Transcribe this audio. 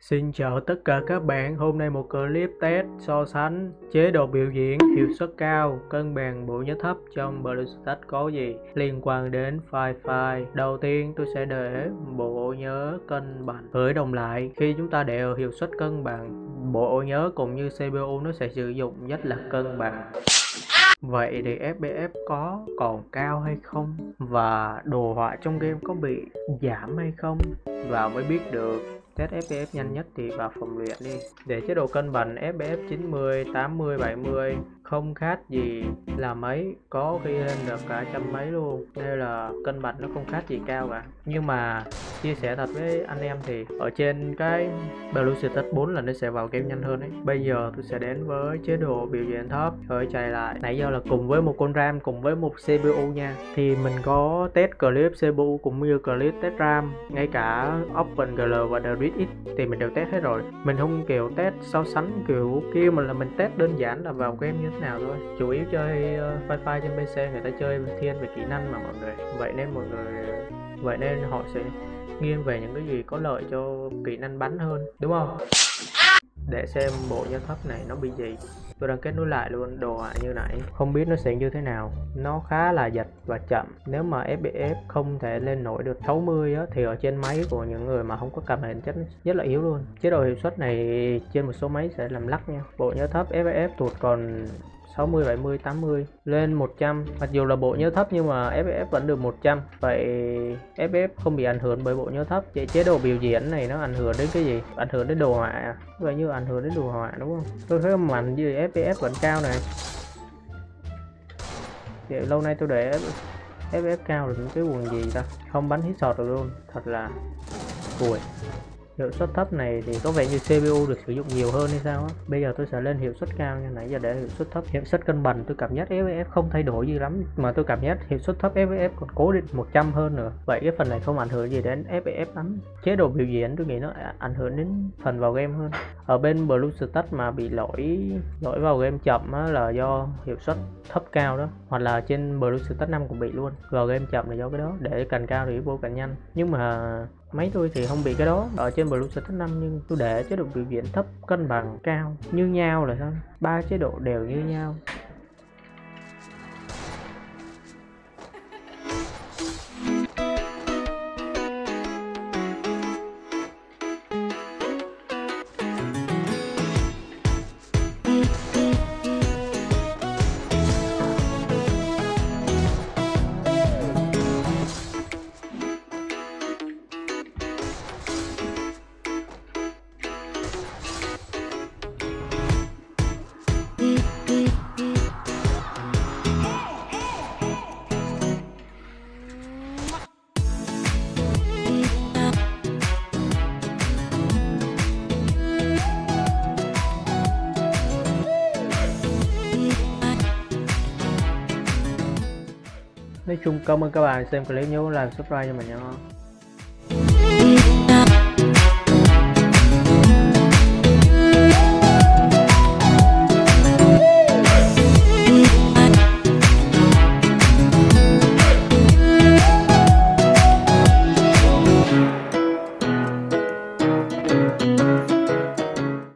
Xin chào tất cả các bạn, hôm nay một clip test so sánh chế độ biểu diễn hiệu suất cao, cân bằng bộ nhớ thấp trong BlueStacks có gì liên quan đến Free Fire. Đầu tiên tôi sẽ để bộ nhớ cân bằng khởi động lại. Khi chúng ta để ở hiệu suất cân bằng, bộ nhớ cũng như CPU nó sẽ sử dụng nhất là cân bằng. Vậy thì FPS có còn cao hay không? Và đồ họa trong game có bị giảm hay không? Và mới biết được. Test FPS nhanh nhất thì vào phòng luyện đi. Để chế độ cân bằng FPS 90, 80, 70 không khác gì là mấy, có khi lên được cả trăm mấy luôn. Nên là cân bằng nó không khác gì cao cả. Nhưng mà chia sẻ thật với anh em thì ở trên cái BlueStacks 4 là nó sẽ vào game nhanh hơn ấy. Bây giờ tôi sẽ đến với chế độ biểu diễn thấp, khởi chạy lại. Nãy giờ là cùng với một con RAM, cùng với một CPU nha. Thì mình có test clip CPU cũng như clip test RAM, ngay cả OpenGL và DirectX thì mình đều test hết rồi. Mình không kiểu test so sánh kiểu kia, mà là mình test đơn giản là vào game như thế nào thôi. Chủ yếu chơi Free Fire trên PC, người ta chơi thiên về kỹ năng mà mọi người. Vậy nên họ sẽ nghiêng về những cái gì có lợi cho kỹ năng bắn hơn, đúng không? Để xem bộ nhớ thấp này nó bị gì. Tôi đang kết nối lại luôn, đồ họa như nãy. Không biết nó sẽ như thế nào. Nó khá là giật và chậm. Nếu mà FPS không thể lên nổi được 60 á, thì ở trên máy của những người mà không có cặp hình chất rất là yếu luôn. Chế độ hiệu suất này trên một số máy sẽ làm lắc nha. Bộ nhớ thấp FPS tụt còn 60, 70, 80 lên 100. Mặc dù là bộ nhớ thấp nhưng mà FPS vẫn được 100. Vậy FPS không bị ảnh hưởng bởi bộ nhớ thấp. Vậy chế độ biểu diễn này nó ảnh hưởng đến cái gì? Ảnh hưởng đến đồ họa. Vậy như ảnh hưởng đến đồ họa đúng không? Tôi thấy mạnh gì FPS vẫn cao này. Vậy lâu nay tôi để FPS cao rồi những cái quần gì ta? Không bắn hít sọt được luôn. Thật là buồn. Hiệu suất thấp này thì có vẻ như CPU được sử dụng nhiều hơn hay sao á. Bây giờ tôi sẽ lên hiệu suất cao nha. Nãy giờ để hiệu suất thấp, hiệu suất cân bằng tôi cảm giác FPS không thay đổi gì lắm, mà tôi cảm giác hiệu suất thấp FPS còn cố định 100 hơn nữa. Vậy cái phần này không ảnh hưởng gì đến FPS lắm. Chế độ biểu diễn tôi nghĩ nó ảnh hưởng đến phần vào game hơn. Ở bên BlueStacks mà bị lỗi vào game chậm á là do hiệu suất thấp cao đó, hoặc là trên BlueStacks 5 cũng bị luôn. Vào game chậm là do cái đó, để càng cao thì vô càng nhanh. Nhưng mà máy tôi thì không bị cái đó. Ở trên BlueStacks 5 nhưng tôi để chế độ biểu diễn thấp, cân bằng cao như nhau là sao? Ba chế độ đều như nhau. Nói chung cảm ơn các bạn xem clip, nhớ like subscribe cho mình nha.